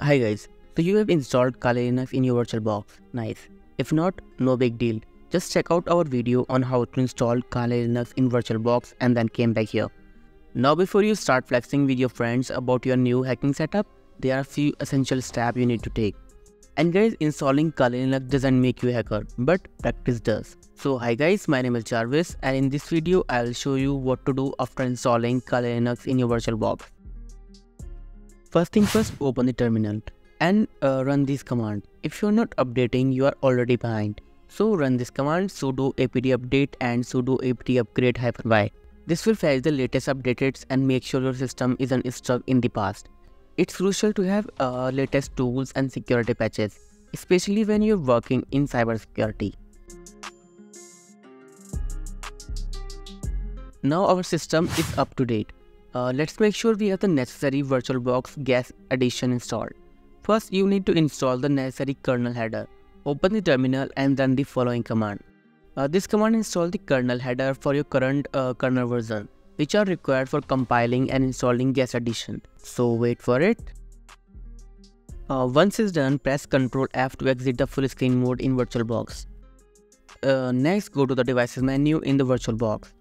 Hi guys, so you have installed Kali Linux in your VirtualBox, nice. If not, no big deal. Just check out our video on how to install Kali Linux in VirtualBox and then came back here. Now before you start flexing with your friends about your new hacking setup, there are a few essential steps you need to take. And guys, installing Kali Linux doesn't make you a hacker, but practice does. So hi guys, my name is Jarvis and in this video, I will show you what to do after installing Kali Linux in your VirtualBox. First thing first, open the terminal and run this command. If you are not updating, you are already behind. So run this command sudo apt update and sudo apt upgrade -y. This will fetch the latest updates and make sure your system isn't stuck in the past. It's crucial to have latest tools and security patches, especially when you're working in cybersecurity. Now our system is up to date. Let's make sure we have the necessary VirtualBox Guest Addition installed. First, you need to install the necessary kernel header. Open the terminal and run the following command. This command installs the kernel header for your current kernel version, which are required for compiling and installing Guest Addition. So wait for it. Once it's done, press Ctrl F to exit the full screen mode in VirtualBox. Next, go to the Devices menu in the VirtualBox.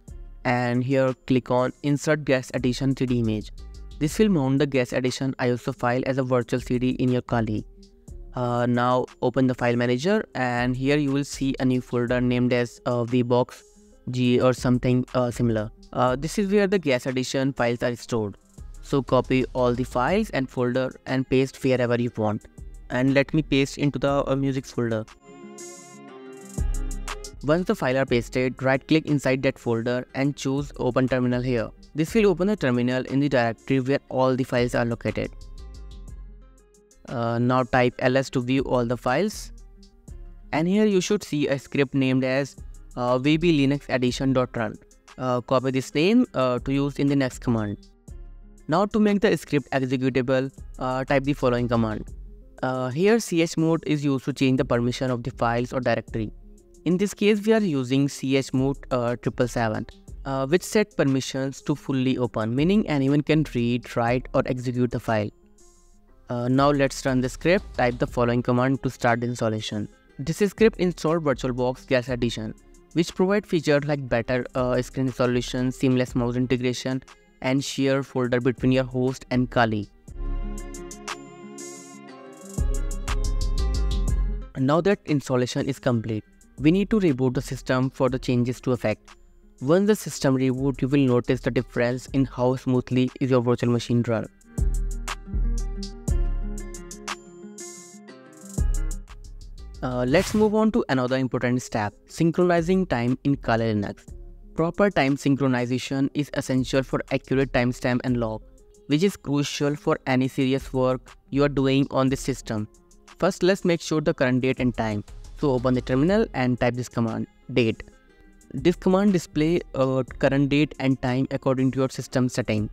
And here click on Insert Guest Addition 3D Image. This will mount the Guest Addition ISO file as a virtual CD in your Kali. Now open the file manager and here you will see a new folder named as VBox G or something similar. This is where the Guest Addition files are stored. So copy all the files and folder and paste wherever you want. And let me paste into the music folder. Once the files are pasted, right-click inside that folder and choose Open Terminal here. This will open the terminal in the directory where all the files are located. Now type ls to view all the files. And here you should see a script named as VBoxLinuxAdditions.run. Copy this name to use in the next command. Now to make the script executable, type the following command. Here chmod is used to change the permission of the files or directory. In this case, we are using chmod 777, which set permissions to fully open, meaning anyone can read, write or execute the file. Now let's run the script. Type the following command to start the installation. This script installs VirtualBox Guest Addition, which provide features like better screen resolution, seamless mouse integration and share folder between your host and Kali. Now that installation is complete, we need to reboot the system for the changes to effect. Once the system reboots, you will notice the difference in how smoothly is your virtual machine run. Let's move on to another important step, synchronizing time in Kali Linux. Proper time synchronization is essential for accurate timestamp and log, which is crucial for any serious work you are doing on this system. First, let's make sure the current date and time. So open the terminal and type this command, date. This command displays current date and time according to your system setting.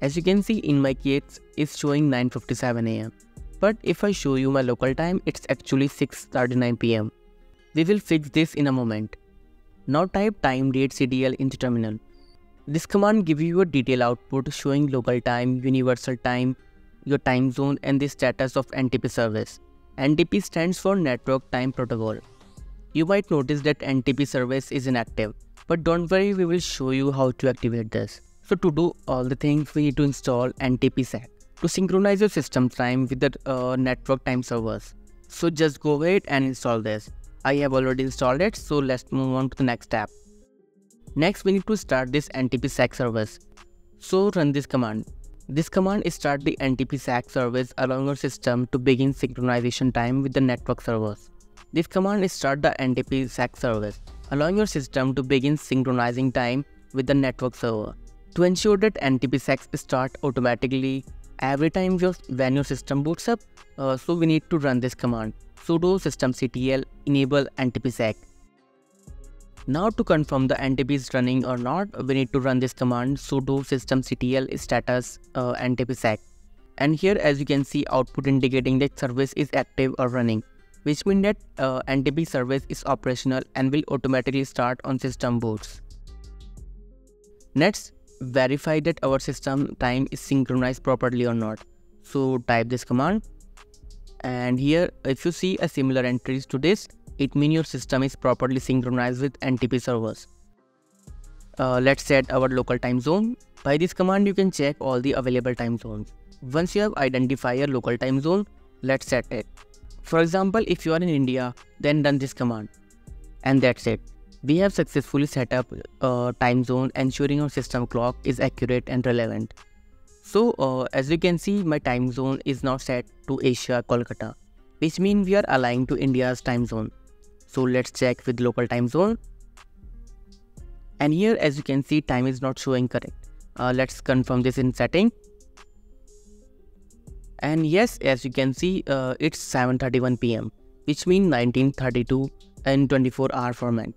As you can see, in my case, it's showing 9:57 AM. But if I show you my local time, it's actually 6:39 PM. We will fix this in a moment. Now type timedate cdl in the terminal. This command gives you a detailed output showing local time, universal time, your time zone and the status of NTP service. NTP stands for Network Time Protocol. You might notice that NTP service is inactive, but don't worry, we will show you how to activate this. So to do all the things, we need to install NTPsec to synchronize your system time with the network time servers. So just go ahead and install this. I have already installed it, so let's move on to the next step. Next, we need to start this NTPsec service. So run this command. This command is start the NTPsec service along your system to begin synchronization time with the network servers. This command is start the NTPsec service, allowing your system to begin synchronizing time with the network server. To ensure that NTPsec start automatically every time when your system boots up, so we need to run this command, sudo systemctl enable NTPsec. Now to confirm the NTP is running or not, we need to run this command sudo systemctl status NTPsec. And here as you can see, output indicating that service is active or running, which means that NTP service is operational and will automatically start on system boots. Next, verify that our system time is synchronized properly or not. So type this command And here if you see a similar entries to this, it means your system is properly synchronized with NTP servers. Let's set our local time zone. By this command you can check all the available time zones. Once you have identified your local time zone, let's set it. For example, if you are in India, then run this command. And that's it. We have successfully set up a time zone, ensuring our system clock is accurate and relevant. So as you can see, my time zone is now set to Asia, Kolkata, which means we are aligned to India's time zone. So let's check with local time zone. And here as you can see, time is not showing correct. Let's confirm this in setting. And yes, as you can see, it's 7:31 p.m. which means 1932 in 24-hour format.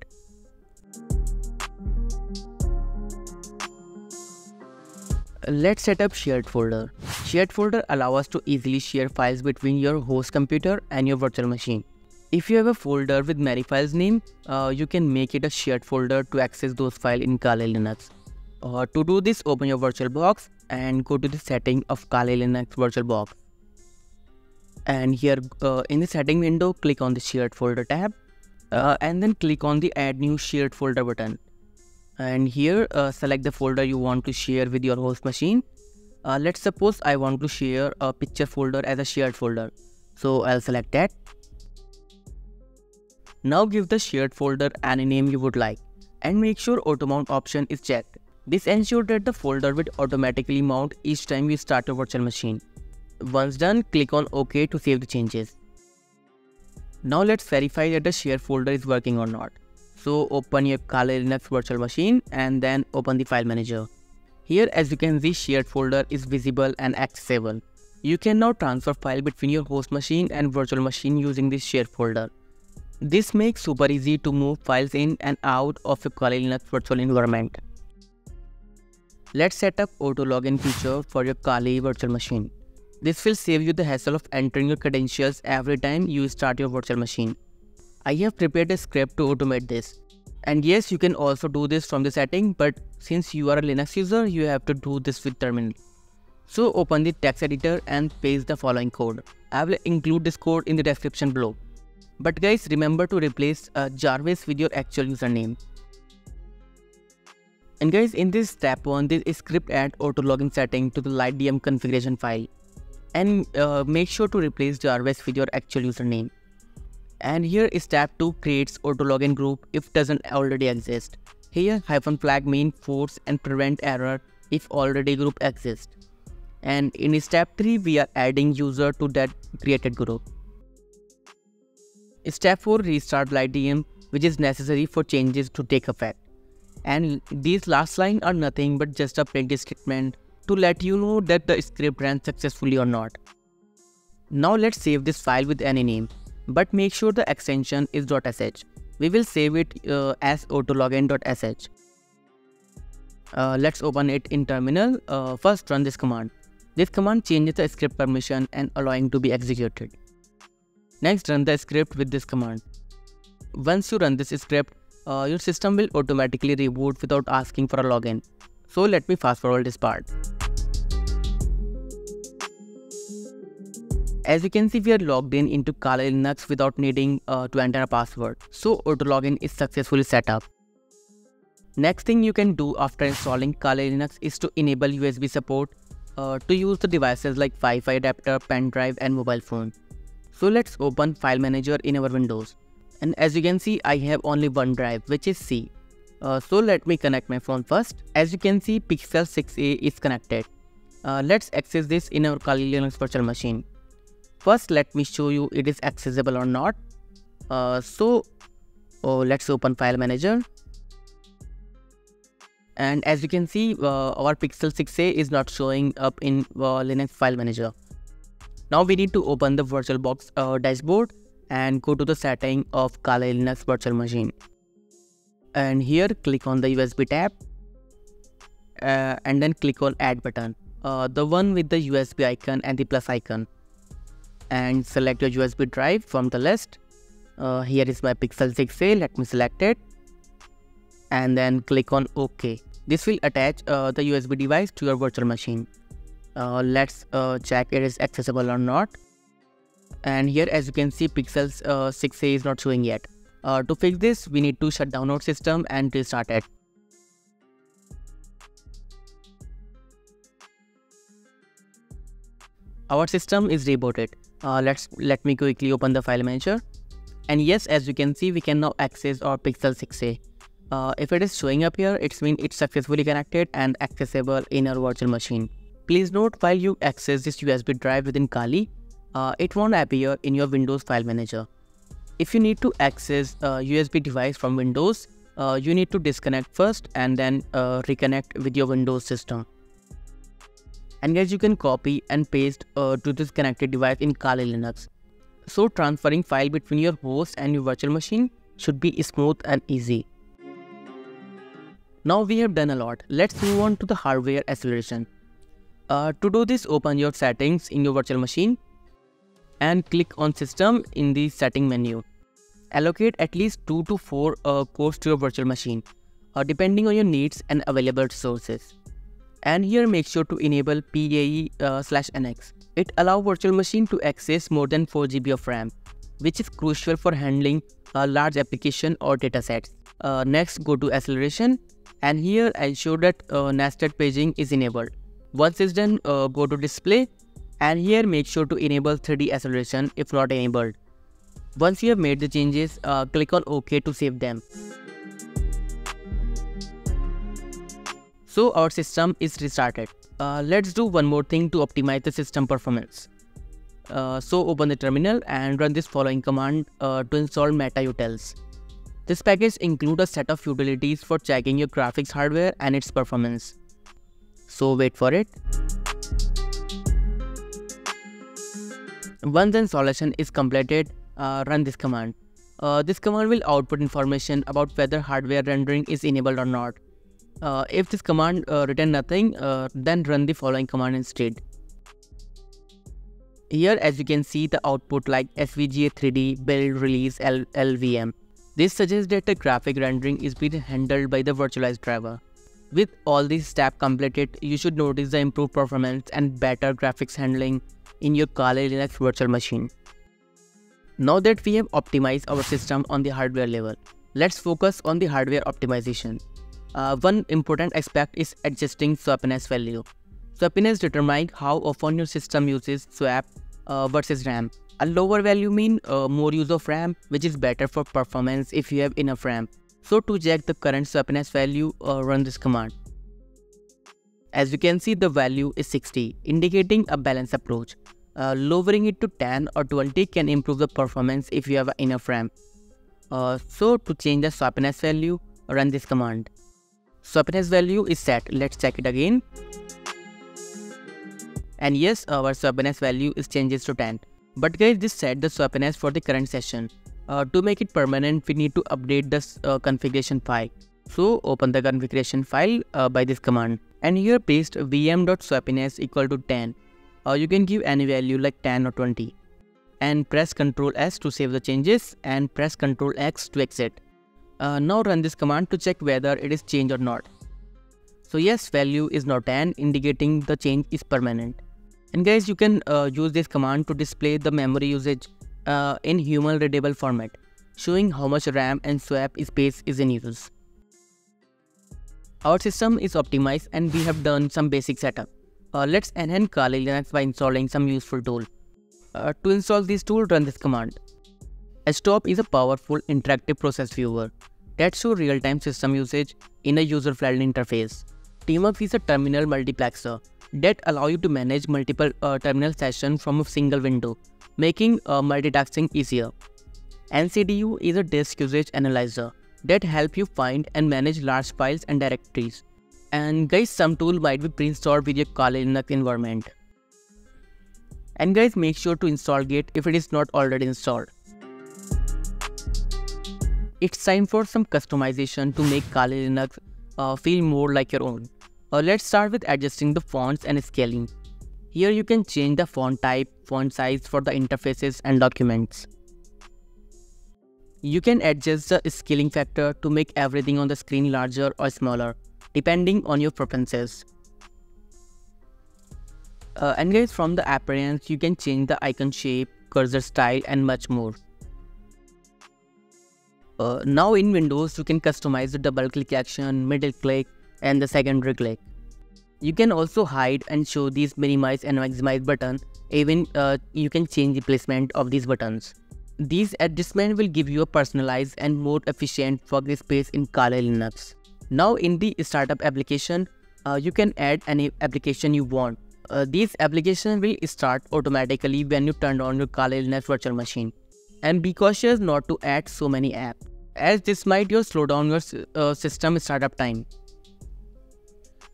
Let's set up shared folder. Shared folder allows us to easily share files between your host computer and your virtual machine. If you have a folder with many files name, you can make it a shared folder to access those files in Kali Linux. To do this, open your VirtualBox and go to the setting of Kali Linux VirtualBox. And here in the setting window, click on the shared folder tab and then click on the add new shared folder button. And here select the folder you want to share with your host machine. Let's suppose I want to share a picture folder as a shared folder. So I'll select that. Now give the shared folder any name you would like and make sure auto mount option is checked. This ensures that the folder will automatically mount each time you start your virtual machine. Once done, click on OK to save the changes. Now let's verify that the shared folder is working or not. So open your Kali Linux virtual machine and then open the file manager. Here as you can see, shared folder is visible and accessible. You can now transfer file between your host machine and virtual machine using this shared folder. This makes super easy to move files in and out of your Kali Linux virtual environment. Let's set up auto login feature for your Kali virtual machine. This will save you the hassle of entering your credentials every time you start your virtual machine. I have prepared a script to automate this. And yes, you can also do this from the setting, but since you are a Linux user, you have to do this with terminal. So open the text editor and paste the following code. I will include this code in the description below. But guys, remember to replace Jarvis with your actual username. And guys, in this step 1, this is script add auto login setting to the LightDM configuration file. And make sure to replace Jarvis with your actual username. And here is step 2, creates auto login group if doesn't already exist. Here -flag mean force and prevent error if already group exists. And in step 3, we are adding user to that created group. Step 4, restart LightDM, which is necessary for changes to take effect. And these last lines are nothing but just a print statement to let you know that the script ran successfully or not. Now let's save this file with any name, but make sure the extension is .sh. We will save it as autologin.sh. Let's open it in terminal. First run this command. This command changes the script permission and allowing to be executed. Next, run the script with this command. Once you run this script, your system will automatically reboot without asking for a login. So let me fast forward this part. As you can see, we are logged in into Kali Linux without needing to enter a password. So auto login is successfully set up. Next thing you can do after installing Kali Linux is to enable USB support to use the devices like Wi-Fi adapter, pen drive and mobile phone. So let's open file manager in our Windows. And as you can see, I have only one drive, which is C. So let me connect my phone first. As you can see, Pixel 6a is connected. Let's access this in our Kali Linux virtual machine. First, let me show you it is accessible or not. Let's open file manager. And as you can see, our Pixel 6a is not showing up in Linux file manager. Now we need to open the VirtualBox dashboard and go to the setting of Kali Linux virtual machine. And here click on the USB tab and then click on add button. The one with the USB icon and the plus icon. And select your USB drive from the list. Here is my Pixel 6a, let me select it. And then click on OK. This will attach the USB device to your virtual machine. Let's check it is accessible or not. and here as you can see pixels 6a is not showing yet. To fix this, we need to shut down our system and restart it. Our system is rebooted. Let me quickly open the file manager. And yes, as you can see, we can now access our Pixel 6a. If it is showing up here, it means it's successfully connected and accessible in our virtual machine. Please note, while you access this USB drive within Kali, it won't appear in your Windows file manager. If you need to access a USB device from Windows, you need to disconnect first and then reconnect with your Windows system. And guys, you can copy and paste to this connected device in Kali Linux. So transferring file between your host and your virtual machine should be smooth and easy. Now we have done a lot. Let's move on to the hardware acceleration. To do this, open your settings in your virtual machine and click on System in the setting menu. Allocate at least 2 to 4 cores to your virtual machine, depending on your needs and available resources. And here make sure to enable PAE /NX. It allows virtual machine to access more than 4 GB of RAM, which is crucial for handling a large application or datasets. Next, go to acceleration and here ensure that nested paging is enabled. Once it's done, go to display and here make sure to enable 3D acceleration if not enabled. Once you have made the changes, click on OK to save them. So our system is restarted. Let's do one more thing to optimize the system performance. So open the terminal and run this following command to install mesa-utils. This package includes a set of utilities for checking your graphics hardware and its performance. So wait for it. Once the installation is completed, run this command. This command will output information about whether hardware rendering is enabled or not. If this command returns nothing, then run the following command instead. Here as you can see the output like SVGA3D, build, release, LVM. This suggests that the graphic rendering is being handled by the virtualized driver. With all these steps completed, you should notice the improved performance and better graphics handling in your Kali Linux virtual machine. Now that we have optimized our system on the hardware level, let's focus on the hardware optimization. One important aspect is adjusting swappiness value. Swappiness determines how often your system uses swap versus RAM. A lower value means more use of RAM, which is better for performance if you have enough RAM. So to check the current swappiness value, run this command. As you can see, the value is 60, indicating a balanced approach. Lowering it to 10 or 20 can improve the performance if you have enough RAM. So to change the swappiness value, run this command. Swappiness value is set. Let's check it again. And yes, our swappiness value is changes to 10. But guys, this set the swappiness for the current session. To make it permanent, we need to update this configuration file. So open the configuration file by this command. And here paste vm.swappiness equal to 10. You can give any value like 10 or 20. And press Ctrl S to save the changes and press Ctrl X to exit. Now run this command to check whether it is changed or not. So yes, value is now 10, indicating the change is permanent. And guys, you can use this command to display the memory usage in human readable format, showing how much RAM and swap space is in use. Our system is optimized and we have done some basic setup. Let's enhance Kali Linux by installing some useful tool. To install this tool, run this command. Htop is a powerful interactive process viewer that shows real-time system usage in a user-friendly interface. Tmux is a terminal multiplexer that allows you to manage multiple terminal sessions from a single window, making multitasking easier. ncdu is a disk usage analyzer that helps you find and manage large files and directories. And guys, some tool might be pre-installed with your Kali Linux environment. And guys, make sure to install Git if it is not already installed. It's time for some customization to make Kali Linux feel more like your own. Let's start with adjusting the fonts and scaling. Here you can change the font type, font size for the interfaces and documents. You can adjust the scaling factor to make everything on the screen larger or smaller, depending on your preferences. And guys, from the appearance, you can change the icon shape, cursor style, and much more. Now in Windows, you can customize the double click action, middle click, and the secondary click. You can also hide and show these minimize and maximize buttons. Even you can change the placement of these buttons. These adjustments will give you a personalized and more efficient workspace in Kali Linux. Now in the startup application, you can add any application you want. These applications will start automatically when you turn on your Kali Linux virtual machine. And be cautious not to add so many apps, as this might slow down your system startup time.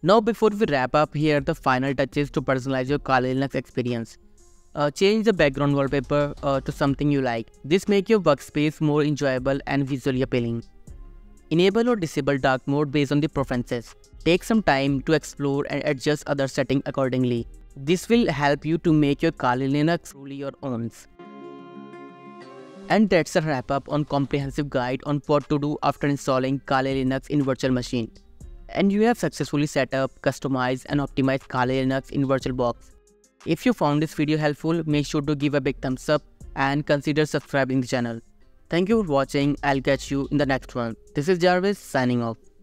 Now before we wrap up, here are the final touches to personalize your Kali Linux experience. Change the background wallpaper to something you like. This makes your workspace more enjoyable and visually appealing. Enable or disable dark mode based on the preferences. Take some time to explore and adjust other settings accordingly. This will help you to make your Kali Linux truly your own. And that's a wrap up on comprehensive guide on what to do after installing Kali Linux in virtual machine. And you have successfully set up, customized and optimized Kali Linux in VirtualBox. If you found this video helpful, make sure to give a big thumbs up and consider subscribing the channel. Thank you for watching. I'll catch you in the next one. This is Jarvis signing off.